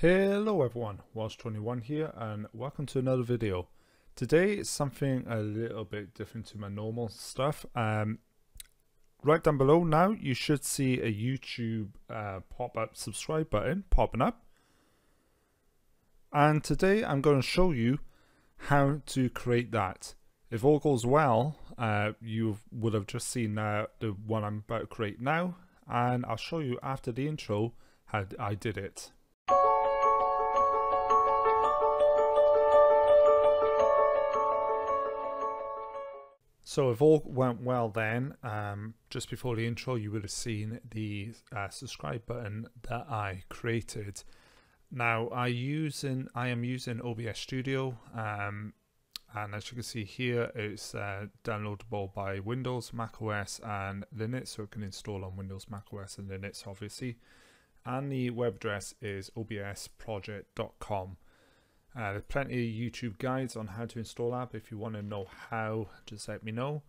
Hello everyone, Welsh21 here and welcome to another video. Today is something a little bit different to my normal stuff. Right down below now you should see a YouTube pop-up subscribe button popping up. And today I'm going to show you how to create that. If all goes well, you would have just seen the one I'm about to create now, and I'll show you after the intro how I did it. So if all went well then, just before the intro you would have seen the subscribe button that I created. Now I am using OBS Studio, and as you can see here it's downloadable by Windows, Mac OS and Linux, so it can install on Windows, Mac OS and Linux obviously. And the web address is obsproject.com. There's plenty of YouTube guides on how to install that, but if you want to know how, just let me know.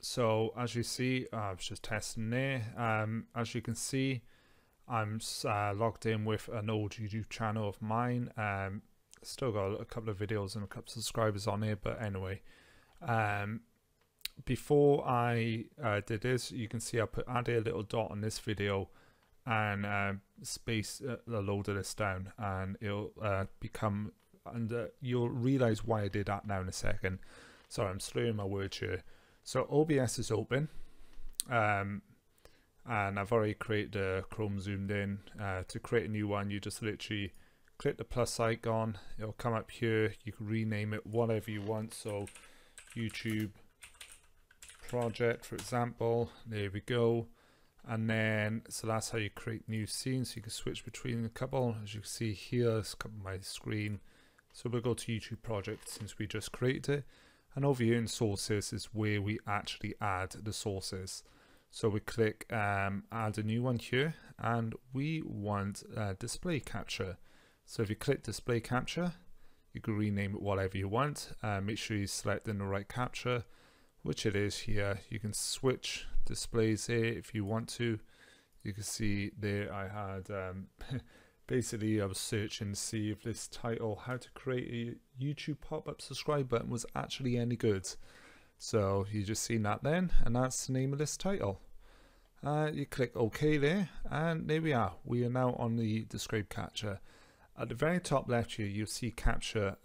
So as you see, I was just testing there. As you can see, I'm logged in with an old YouTube channel of mine. Still got a couple of videos and a couple of subscribers on here, but anyway. Before I did this, you can see I added a little dot on this video and space a load of this down, and it'll become, and you'll realize why I did that now in a second. Sorry, I'm slurring my words here. So OBS is open, and I've already created a Chrome zoomed in. To create a new one, you just literally click the plus icon, it'll come up here, you can rename it whatever you want, so YouTube project for example, there we go. And then, so that's how you create new scenes. You can switch between a couple. As you can see here, it's come on my screen. So we'll go to YouTube project since we just created it. And over here in sources is where we actually add the sources. So we click add a new one here, and we want display capture. So if you click display capture, you can rename it whatever you want. Make sure you select in the right capture, which it is here. You can switch displays here if you want to. You can see there I had basically I was searching to see if this title, how to create a YouTube pop-up subscribe button, was actually any good. So you just seen that then, and that's the name of this title. You click OK there, and there we are. We are now on the describe capture. At the very top left here you'll see capture,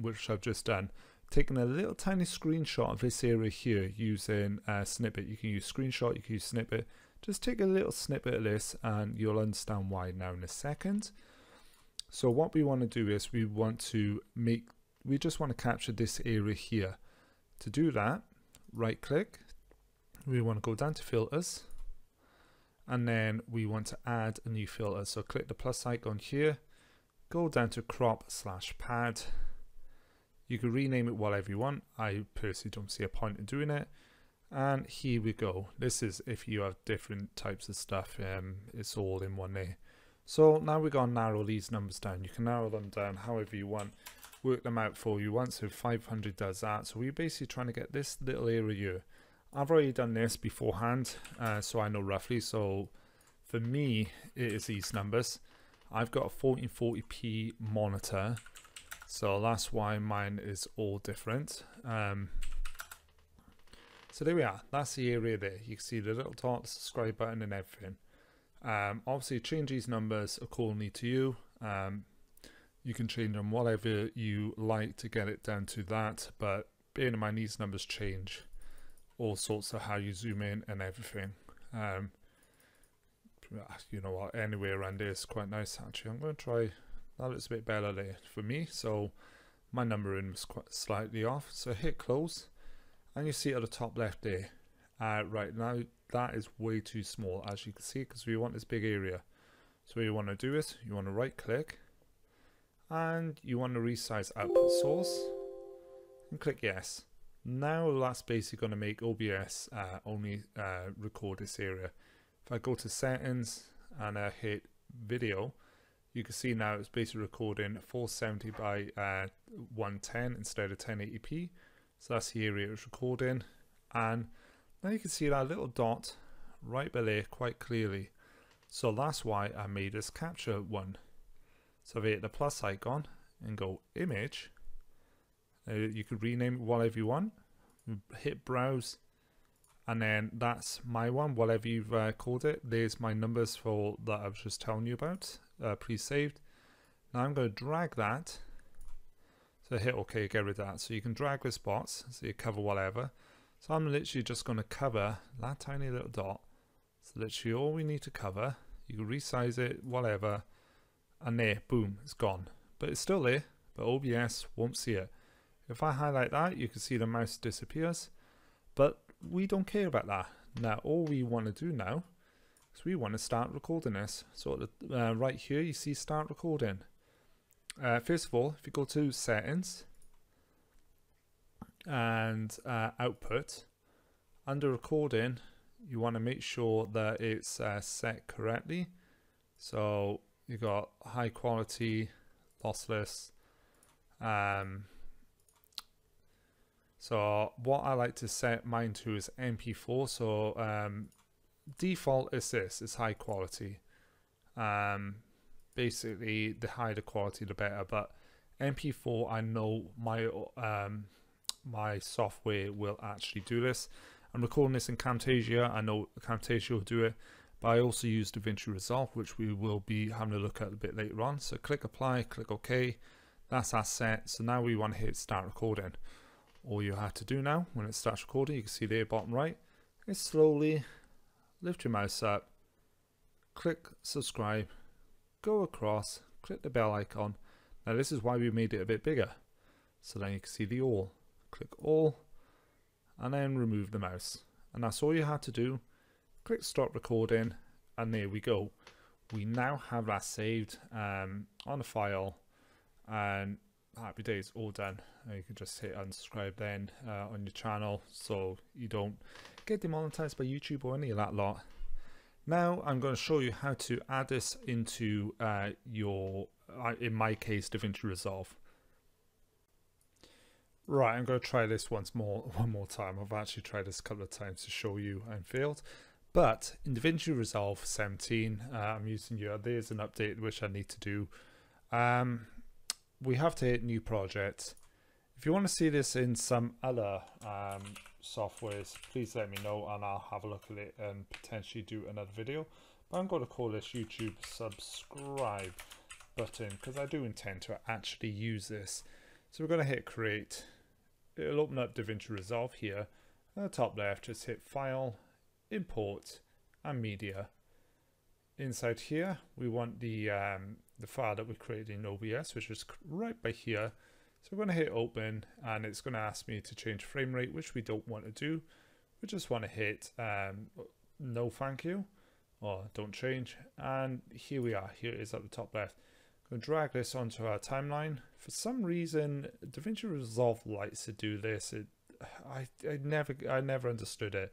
which I've just done. Taking a little tiny screenshot of this area here using a snippet. You can use screenshot, you can use snippet. Just take a little snippet of this and you'll understand why now in a second. So what we want to do is we just want to capture this area here. To do that, right click, we want to go down to filters, and then we want to add a new filter. So click the plus icon here, go down to crop/pad. You can rename it whatever you want. I personally don't see a point in doing it. And here we go. This is if you have different types of stuff. It's all in one there. So now we're going to narrow these numbers down. You can narrow them down however you want. Work them out for you once. So 500 does that. So we're basically trying to get this little area here. I've already done this beforehand, so I know roughly. So for me, it is these numbers. I've got a 1440p monitor. So that's why mine is all different. So there we are, that's the area there. You can see the little dot, subscribe button and everything. Obviously change these numbers accordingly to you. You can change them whatever you like to get it down to that, but bearing in mind these numbers change all sorts of how you zoom in and everything. You know what, anywhere around here is quite nice actually. I'm going to try. That looks a bit better there for me, so my numbering was quite slightly off. So hit close, and you see at the top left there. Right now, that is way too small, as you can see, because we want this big area. So what you want to do is, you want to right click, and you want to resize output source, and click yes. Now that's basically going to make OBS only record this area. If I go to settings, and I hit video, you can see now it's basically recording 470 by 110 instead of 1080p. So that's the area it's recording. And now you can see that little dot right below quite clearly. So that's why I made this capture one. So we hit the plus icon and go image. You could rename it whatever you want. Hit browse, and then that's my one, whatever you've called it. There's my numbers for that I was just telling you about, pre-saved. Now I'm going to drag that. So hit OK, get rid of that. So you can drag with spots, so you cover whatever. So I'm literally just going to cover that tiny little dot. So literally all we need to cover. You can resize it, whatever. And there, boom, it's gone. But it's still there, but OBS won't see it. If I highlight that, you can see the mouse disappears, but we don't care about that. Now, all we want to do now is we want to start recording this. So right here, you see start recording. First of all, if you go to settings and output, under recording, you want to make sure that it's set correctly. So you got high quality, lossless, so what I like to set mine to is MP4. So default is this, it's high quality. Basically, the higher the quality, the better. But MP4, I know my my software will actually do this. I'm recording this in Camtasia. I know Camtasia will do it, but I also use DaVinci Resolve, which we will be having a look at a bit later on. So click apply, click OK. That's our set. So now we want to hit start recording. All you have to do now, when it starts recording, you can see there, bottom right, is slowly lift your mouse up, click subscribe, go across, click the bell icon. Now this is why we made it a bit bigger. So then you can see the all. Click all, and then remove the mouse. And that's all you have to do. Click stop recording, and there we go. We now have that saved on a file, and happy days, all done. You can just hit unsubscribe then on your channel, so you don't get demonetized by YouTube or any of that lot. Now I'm going to show you how to add this into your, in my case, DaVinci Resolve. Right, I'm going to try this one more time. I've actually tried this a couple of times to show you and failed. But in DaVinci Resolve 17, I'm using there's an update which I need to do. We have to hit new project. If you want to see this in some other softwares, please let me know and I'll have a look at it and potentially do another video. But I'm going to call this YouTube subscribe button because I do intend to actually use this. So we're going to hit create. It'll open up DaVinci Resolve here. At the top left, just hit file, import, and media. Inside here, we want the file that we created in OBS, which is right by here. So we're going to hit open, and it's going to ask me to change frame rate, which we don't want to do. We just want to hit no thank you, or don't change. And here we are. Here it is at the top left. I'm going to drag this onto our timeline. For some reason, DaVinci Resolve likes to do this. I never understood it.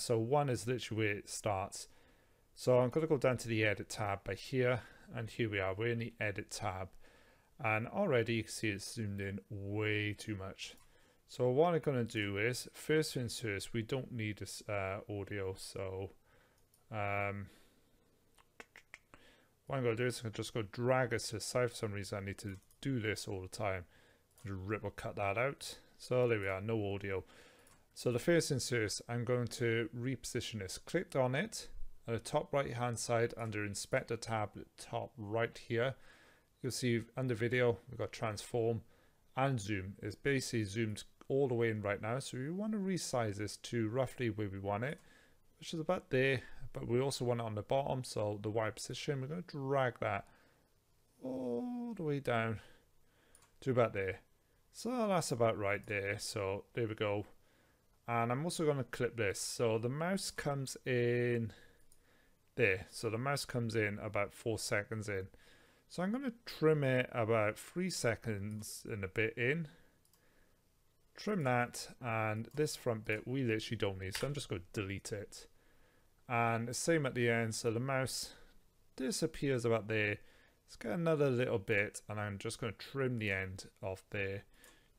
So one is literally where it starts. So I'm going to go down to the edit tab by here, and here we are, we're in the edit tab, and already you can see it's zoomed in way too much. So what I'm going to do is, first things first, we don't need this audio, so what I'm going to do is I'm just going to drag it to the side. For some reason I need to do this all the time. Just rip or cut that out. So there we are, no audio. So the first things first, I'm going to reposition this. Clicked on it. At the top right hand side under inspector tab, top right here, you'll see under video we've got transform and zoom. It's basically zoomed all the way in right now, so we want to resize this to roughly where we want it, which is about there, but we also want it on the bottom, so the Y position, we're going to drag that all the way down to about there. So that's about right there, so there we go. And I'm also going to clip this, so the mouse comes in there. So the mouse comes in about 4 seconds in. So I'm going to trim it about 3 seconds and a bit in. Trim that, and this front bit we literally don't need. So I'm just going to delete it. And the same at the end. So the mouse disappears about there. Let's get another little bit, and I'm just going to trim the end off there.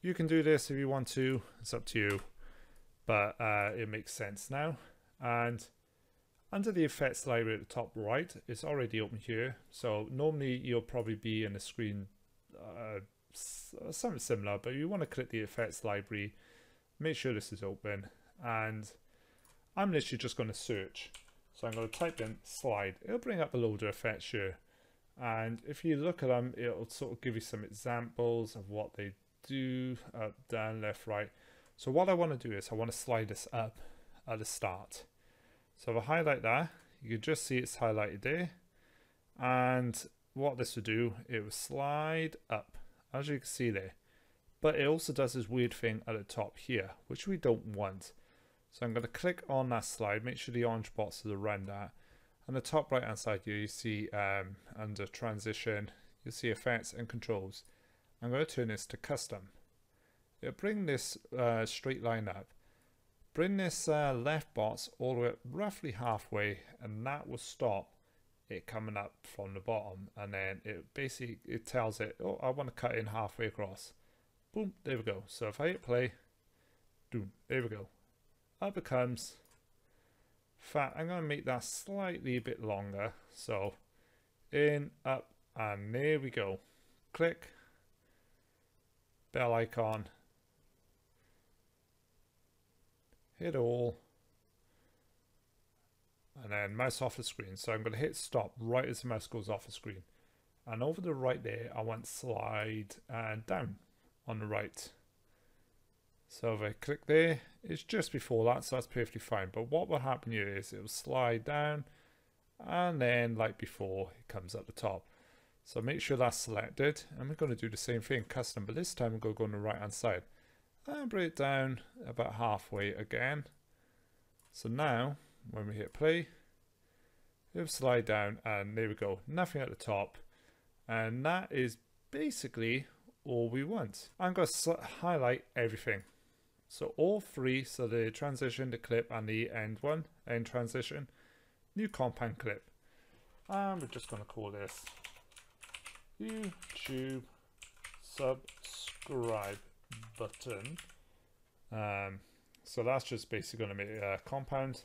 You can do this if you want to. It's up to you. But it makes sense now. And Under the effects library at the top right, it's already open here. So normally you'll probably be in a screen something similar, but you want to click the effects library, make sure this is open, and I'm literally just going to search. So I'm going to type in slide. It'll bring up a load of effects here. And if you look at them, it'll sort of give you some examples of what they do, up, down, left, right. So what I want to do is I want to slide this up at the start. So if I highlight that, you can just see it's highlighted there. And what this will do, it will slide up, as you can see there. But it also does this weird thing at the top here, which we don't want. So I'm going to click on that slide, make sure the orange box is around that. On the top right hand side here, you see under transition, you'll see effects and controls. I'm going to turn this to custom. It'll bring this straight line up. Bring this left box all the way up roughly halfway, and that will stop it coming up from the bottom. And then it basically, it tells it, oh, I want to cut in halfway across. Boom, there we go. So if I hit play, boom, there we go. Up it comes. Fat. I'm going to make that slightly a bit longer. So in, up, and there we go. Click. Bell icon. Hit all. And then mouse off the screen. So I'm going to hit stop right as the mouse goes off the screen. And over the right there, I want slide and down on the right. So if I click there, it's just before that, so that's perfectly fine. But what will happen here is it will slide down, and then like before, it comes up the top. So make sure that's selected, and we're going to do the same thing, custom, but this time we're going to go on the right hand side and bring it down about halfway again. So now when we hit play, it will slide down, and there we go, nothing at the top. And that is basically all we want. I'm going to highlight everything. So all three, so the transition, the clip, and the end one, end transition, new compound clip. And we're just going to call this YouTube subscribe button. So that's just basically going to make a compound.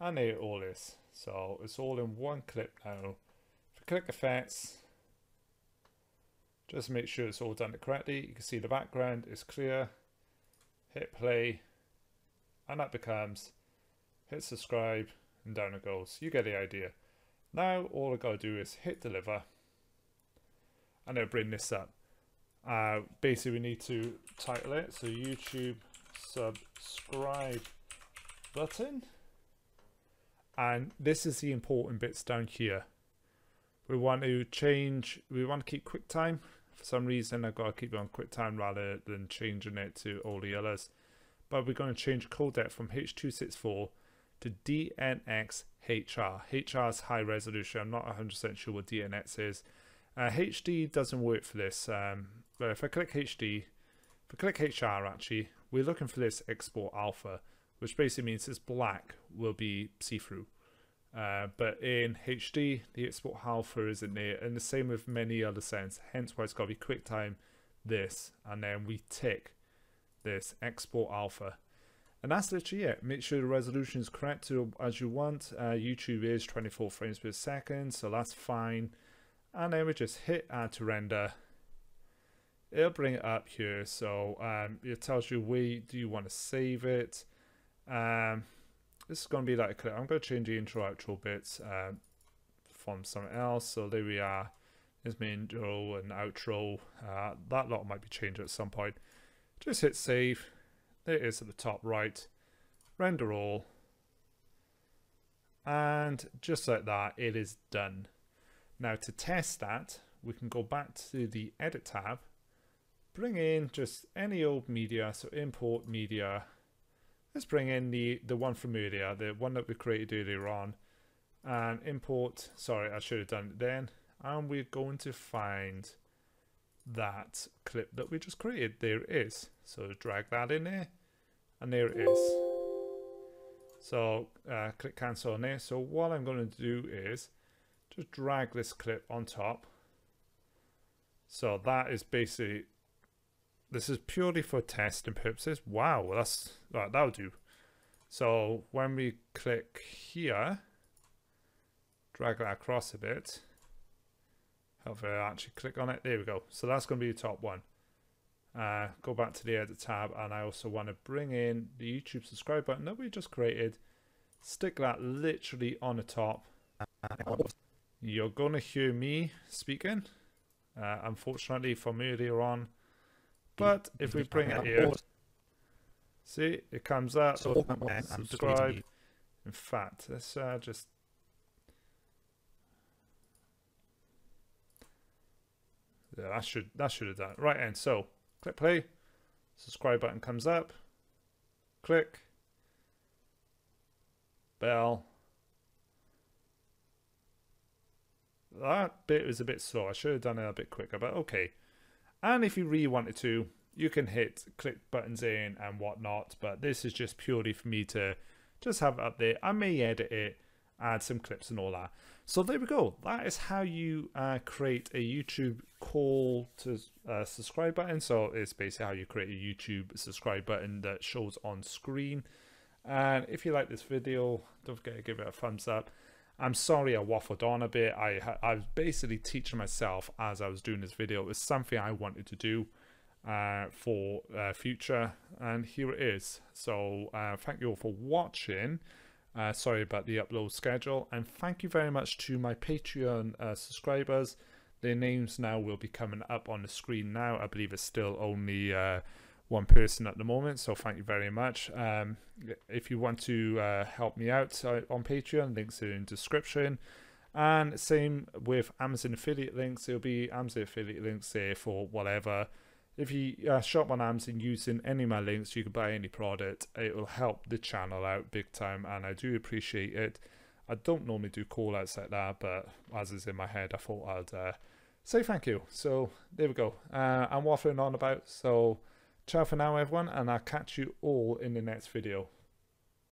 And there it all is. So it's all in one clip now. If you click effects, just make sure it's all done correctly. You can see the background is clear. Hit play, and that becomes, hit subscribe, and down it goes. You get the idea. Now all I gotta do is hit deliver, and it'll bring this up. Basically we need to title it, so YouTube subscribe button, and this is the important bits down here. We want to change, we want to keep QuickTime. For some reason I've got to keep it on QuickTime rather than changing it to all the others. But we're going to change code depth from H.264 to DNXHR. HR is high resolution. I'm not 100% sure what DNX is. HD doesn't work for this. But if I click HD, if I click HR actually, we're looking for this export alpha, which basically means this black will be see-through. But in HD, the export alpha isn't there, and the same with many other settings, hence why it's got to be QuickTime, this, and then we tick this export alpha. And that's literally it. Make sure the resolution is correct to as you want. YouTube is 24 frames per second, so that's fine. And then we just hit add to render. It'll bring it up here, so it tells you where do you want to save it. This is going to be like a clip. I'm going to change the intro outro bits from something else. So there we are. There's my intro and outro. That lot might be changed at some point. Just hit save. There it is at the top right. Render all. And just like that, it is done. Now to test that, we can go back to the edit tab. Bring in just any old media. So import media. Let's bring in the one from earlier, the one that we created earlier on, and import, sorry, I should have done it then, and we're going to find that clip that we just created. There it is. So drag that in there, and there it is. So click cancel on there. So what I'm going to do is just drag this clip on top. So that is basically, this is purely for testing purposes. Wow, that's, that'll do. So when we click here, drag that across a bit. Hopefully I'll actually click on it. There we go. So that's going to be the top one. Go back to the edit tab, and I also want to bring in the YouTube subscribe button that we just created. Stick that literally on the top. You're going to hear me speaking, unfortunately from earlier on. But if we bring it here, see, it comes up, subscribe. In fact, let's just... Yeah, that should have done it. Right, and so click play, subscribe button comes up, click, bell. That bit was a bit slow. I should have done it a bit quicker, but okay. And if you really wanted to, you can hit click buttons in and whatnot, but this is just purely for me to just have it up there. I may edit it, add some clips and all that. So there we go. That is how you create a YouTube call to subscribe button. So it's basically how you create a YouTube subscribe button that shows on screen. And if you like this video, don't forget to give it a thumbs up. I'm sorry I waffled on a bit. I was basically teaching myself as I was doing this video. It was something I wanted to do for future, and here it is. So thank you all for watching. Sorry about the upload schedule, and thank you very much to my Patreon subscribers. Their names now will be coming up on the screen now. I believe it's still only one person at the moment, so thank you very much. If you want to help me out on Patreon, links are in description, and same with Amazon affiliate links. There'll be Amazon affiliate links there for whatever. If you shop on Amazon using any of my links, you can buy any product. It will help the channel out big time, and I do appreciate it. I don't normally do call outs like that, but as is in my head, I thought I'd say thank you. So there we go. I'm waffling on about, so ciao for now everyone, and I'll catch you all in the next video.